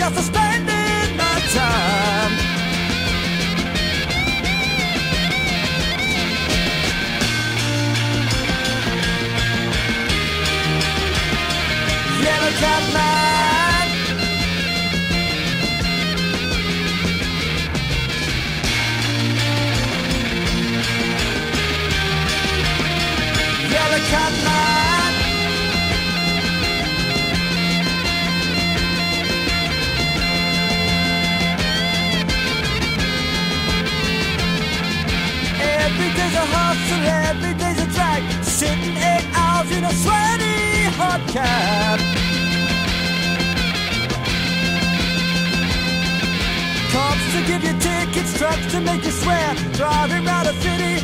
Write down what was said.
just for spending my time. Yellow Cab Man, Yellow Cab Man, every day's a drag, sitting 8 hours in a sweaty hot cab. Cops to give you tickets, trucks to make you swear, driving round a city